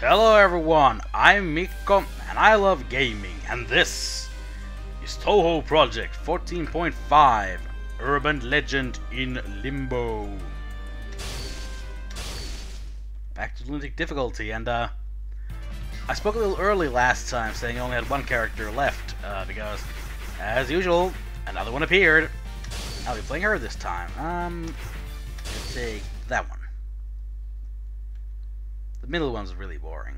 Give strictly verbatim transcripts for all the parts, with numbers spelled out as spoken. Hello everyone, I'm Mikko and I love gaming, and this is Touhou Project fourteen point five, Urban Legend in Limbo. Back to Lunatic Difficulty, and uh, I spoke a little early last time saying I only had one character left, uh, because, as usual, another one appeared. I'll be playing her this time. Um, let's take that one. The middle one's really boring.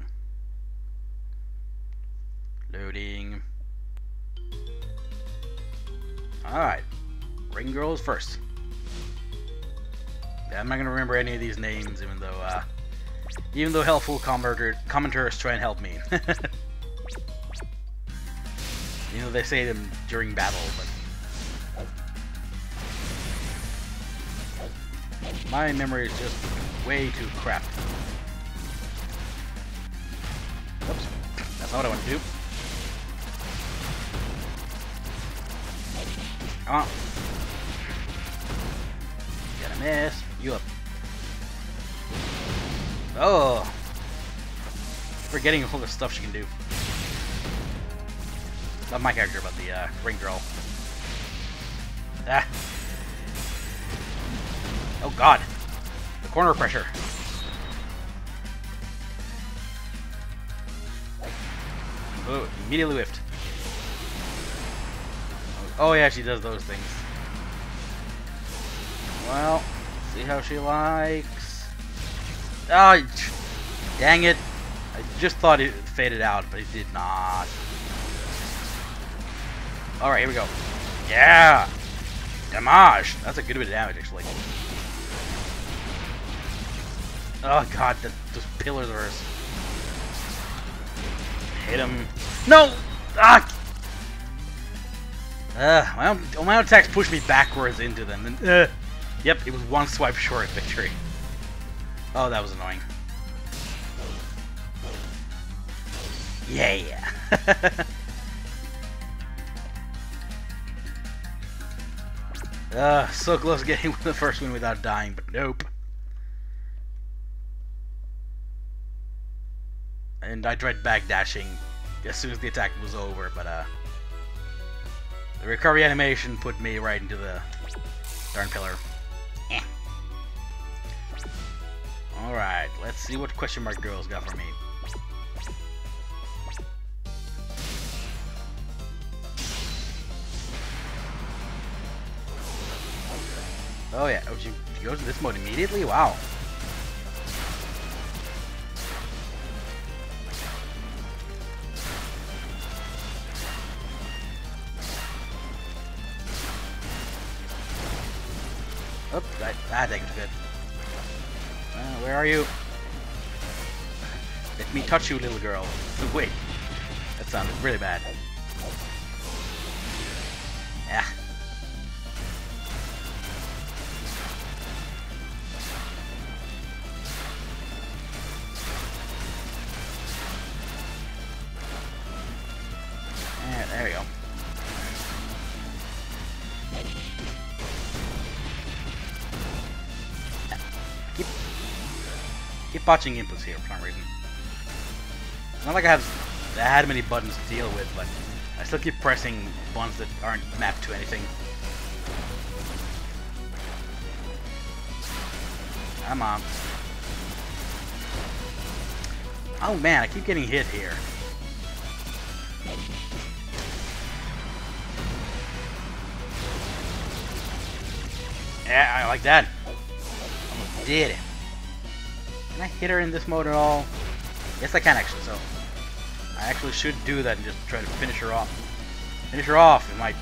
Loading. Alright. Ring girls first. Yeah, I'm not gonna remember any of these names, even though uh even though helpful commenter commenters try and help me. You know, they say them during battle, but my memory is just way too crap. Oops, that's not what I want to do. Come on. Gonna mess you up. Oh! Forgetting all the stuff she can do. Not my character, but the uh, ring girl. Ah! Oh god! The corner pressure! Oh, immediately whiffed. Oh yeah, she does those things. Well, see how she likes. Ah, oh, dang it! I just thought it faded out, but it did not. All right, here we go. Yeah, damage. That's a good bit of damage, actually. Oh god, that, those pillars are. Hit him. No! Ah! Uh, my, own, my own attacks pushed me backwards into them. And, uh, yep, it was one swipe short victory. Oh, that was annoying. Yeah! uh, so close to getting the first win without dying, but nope. And I tried backdashing as soon as the attack was over, but uh, the recovery animation put me right into the darn pillar. Eh. Alright, let's see what question mark girl's got for me. Oh yeah, oh, she goes to this mode immediately? Wow. Oops, I, I think it's good. Uh, where are you? Let me touch you, little girl. Wait. That sounded really bad. Yeah. Yeah, there we go. Keep botching inputs here for some reason. It's not like I have that many buttons to deal with, but I still keep pressing ones that aren't mapped to anything. Come on. Oh man, I keep getting hit here. Yeah, I like that. Almost did it. Can I hit her in this mode at all? Yes, I can actually, so I actually should do that and just try to finish her off. Finish her off! It might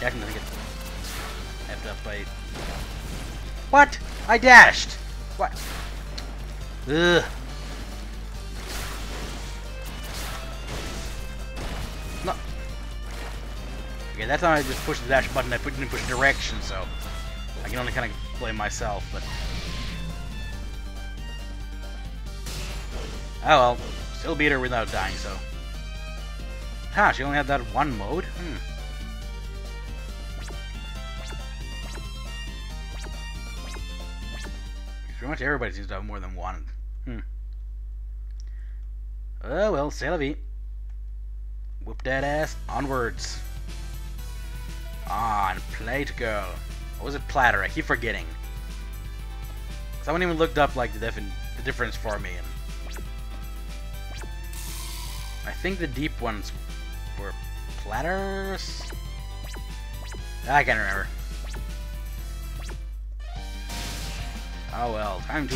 definitely get effed up by... What? I dashed! What? Ugh. No. Okay, that time I just pushed the dash button, I didn't push direction, so I can only kind of blame myself, but... Oh well, still beat her without dying, so... Huh, she only had that one mode? Hmm. Pretty much everybody seems to have more than one. Hmm. Oh well, c'est la vie. Whoop that ass, onwards. On, plate girl. Or was it platter? I keep forgetting. Someone even looked up like the, def the difference for me. I think the deep ones were platters? I can't remember. Oh well, time to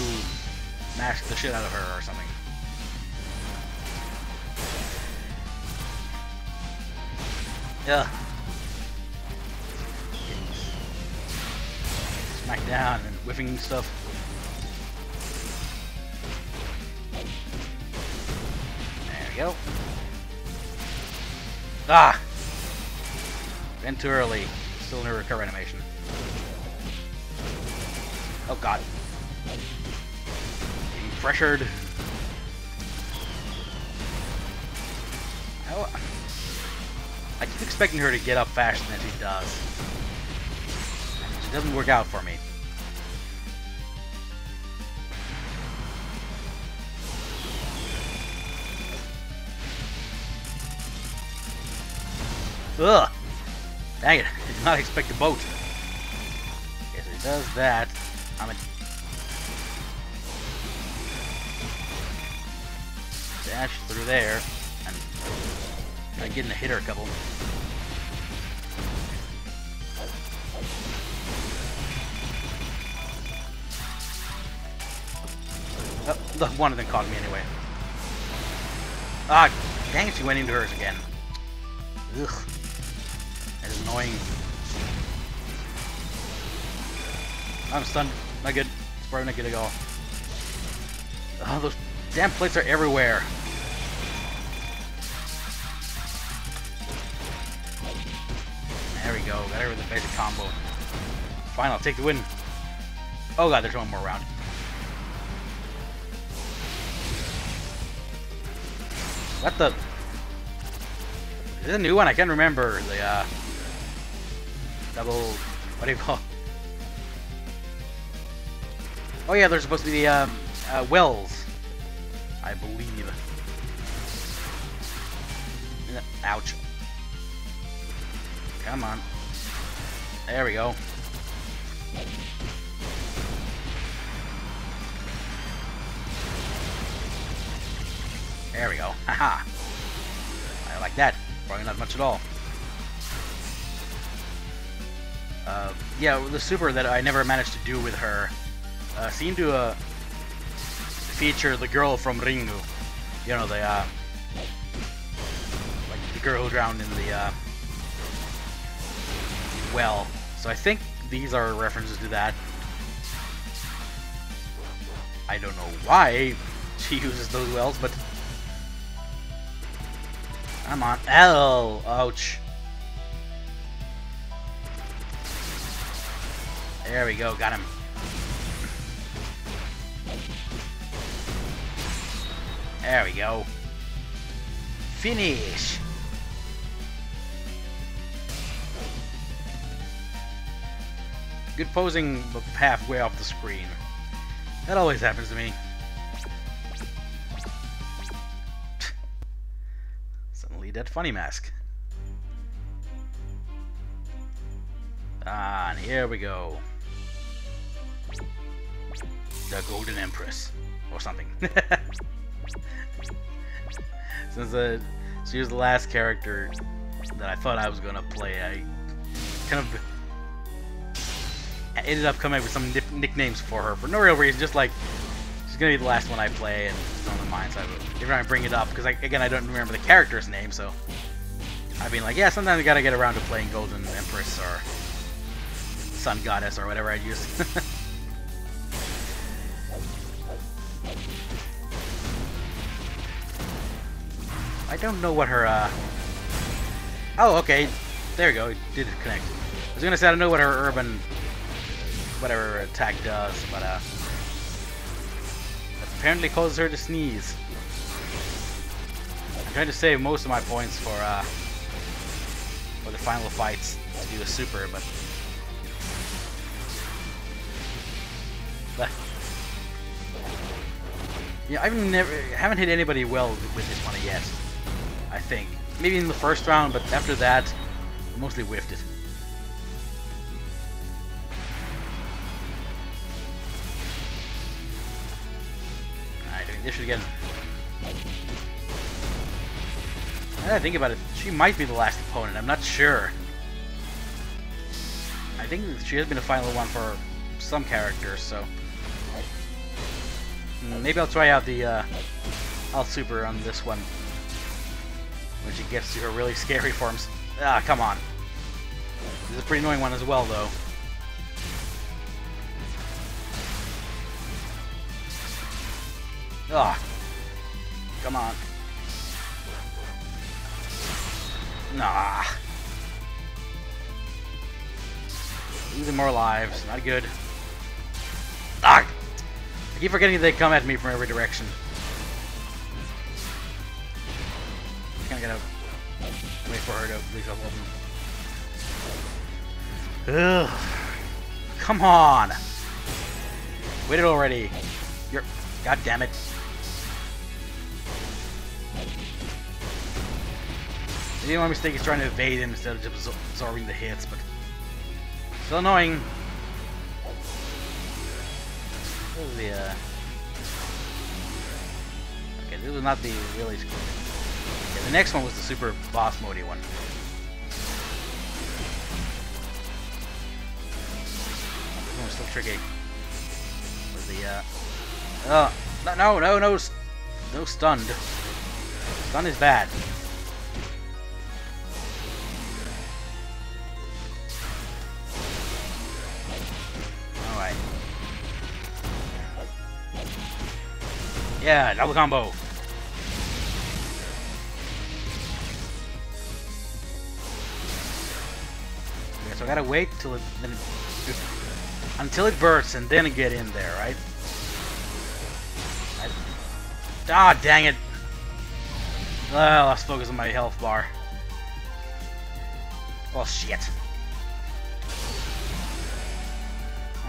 mash the shit out of her or something. Yeah. Smack down and whiffing stuff. There we go. Ah! Bent too early. Still in her recover animation. Oh god. Being pressured. Oh. I keep expecting her to get up faster than she does. It doesn't work out for me. Ugh! Dang it, I did not expect a boat. If it does that, I'm a... dash through there, and I'm getting to hit her a couple. Oh, the one of them caught me anyway. Ah, dang it, she went into hers again. Ugh. That is annoying. I'm stunned. Not good. It's probably not good at all. Oh, those damn plates are everywhere. There we go. Got her with the basic combo. Fine, I'll take the win. Oh god, there's one more round. What the... Is it a new one? I can't remember. The, uh... double... What do you call it? Oh yeah, there's supposed to be the, um... Uh, wells. I believe. Ouch. Come on. There we go. There we go. Haha. I like that. Probably not much at all. Uh, yeah, the super that I never managed to do with her uh, seemed to uh, feature the girl from Ringu. You know, the uh, like the girl who drowned in the uh, well. So I think these are references to that. I don't know why she uses those wells, but. Come on. Ow! Ouch. There we go. Got him. There we go. Finish! Good posing halfway off the screen. That always happens to me. That funny mask. Ah, and here we go. The Golden Empress. Or something. Since uh, she was the last character that I thought I was going to play, I kind of I ended up coming up with some nip nicknames for her for no real reason. Just like, she's going to be the last one I play, and it's on the mind, so I would, every time I bring it up, because, again, I don't remember the character's name, so... I've been like, yeah, sometimes I gotta get around to playing Golden Empress, or... Sun Goddess, or whatever I'd use. I don't know what her, uh... Oh, okay. There we go, it did connect. I was gonna say, I don't know what her urban... whatever attack does, but, uh... apparently causes her to sneeze. I'm trying to save most of my points for uh, for the final fights to do a super, but Yeah, I've never haven't hit anybody well with this one yet. I think maybe in the first round, but after that, I mostly whiffed it. Alright, doing this again. Now that I think about it, she might be the last opponent. I'm not sure. I think she has been the final one for some characters, so maybe I'll try out the uh, I'll super on this one when she gets to her really scary forms. Ah, come on! This is a pretty annoying one as well, though. Ah, come on! Nah. Losing more lives. Not good. Ah! I keep forgetting they come at me from every direction. Kinda gotta wait for her to release all of them. Ugh. Come on! Waited already. You're. God damn it. The only mistake is trying to evade him instead of just absorbing the hits, but still annoying. This is the, uh... okay, this was not the really scary. Okay, the next one was the super boss modey one. This one was still tricky. With the, uh... oh, no, no, no, no, no stunned. Stun is bad. Yeah, double combo. Okay, so I gotta wait till it until it bursts and then get in there, right? Ah, oh, dang it! Well, I lost focus on my health bar. Oh shit!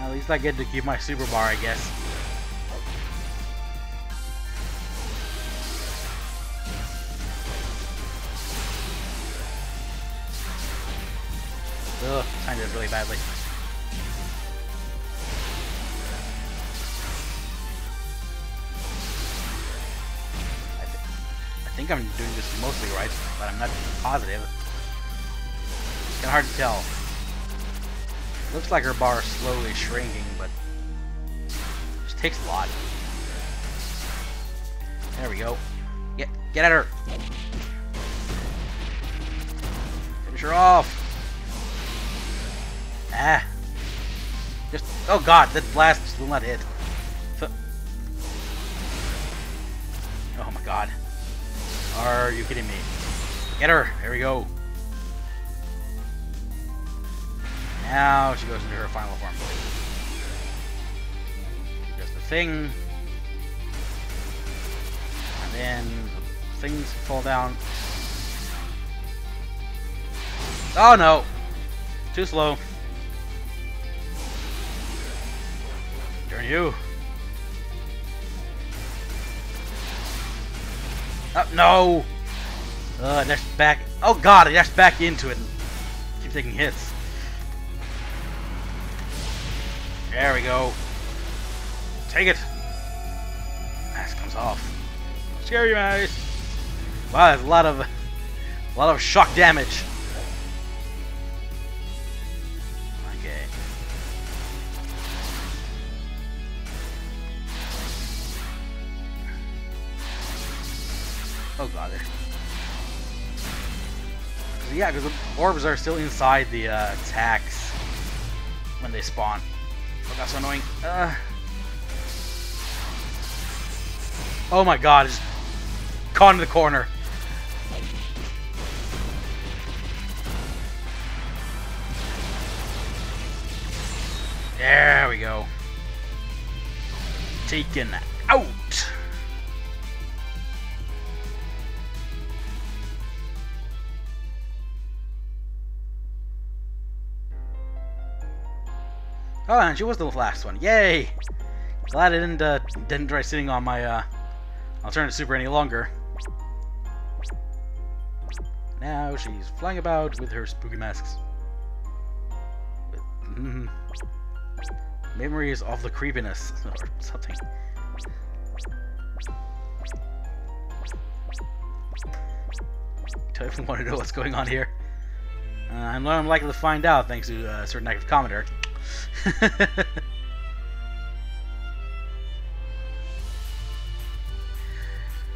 At least I get to keep my super bar, I guess. Ugh, timed it really badly. I, th I think I'm doing this mostly right, but I'm not positive. It's kinda hard to tell. Looks like her bar is slowly shrinking, but it just takes a lot. There we go. Get, get at her! Finish her off! Ah, just oh god, that blast just will not hit. So, oh my god, are you kidding me? Get her! Here we go. Now she goes into her final form. Just the thing, and then things fall down. Oh no, too slow. You. Oh, no! Uh, that's back. Oh god, that's back into it. Keep taking hits. There we go. Take it. Mask comes off. Scary mask. Wow, that's a lot of, a lot of shock damage. Oh god. Cause, yeah, because the orbs are still inside the uh, attacks when they spawn. Oh, that's so annoying. Uh... Oh my god, it's caught in the corner. There we go. Taken out. Oh, and she was the last one. Yay! Glad I didn't uh, didn't try sitting on my uh, I'll turn to super any longer. Now she's flying about with her spooky masks. But, memories of the creepiness or something. Do I even want to know what's going on here? Uh, and I'm likely to find out thanks to uh, a certain active commenter.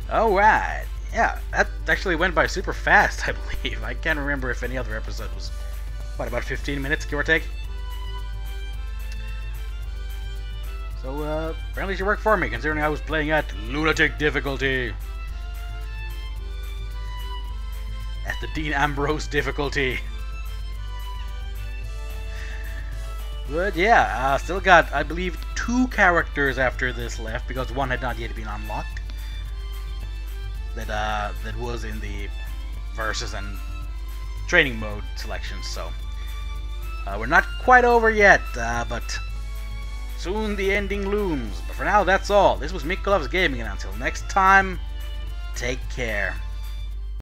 Alright. Yeah, that actually went by super fast, I believe. I can't remember if any other episode was, what, about fifteen minutes, give or take? So, uh, apparently she worked for me, considering I was playing at Lunatic Difficulty. At the Dean Ambrose difficulty. But yeah, uh, still got, I believe, two characters after this left, because one had not yet been unlocked. That, uh, that was in the versus and training mode selections, so. Uh, we're not quite over yet, uh, but soon the ending looms. But for now, that's all. This was Mikko Loves Gaming, and until next time, take care.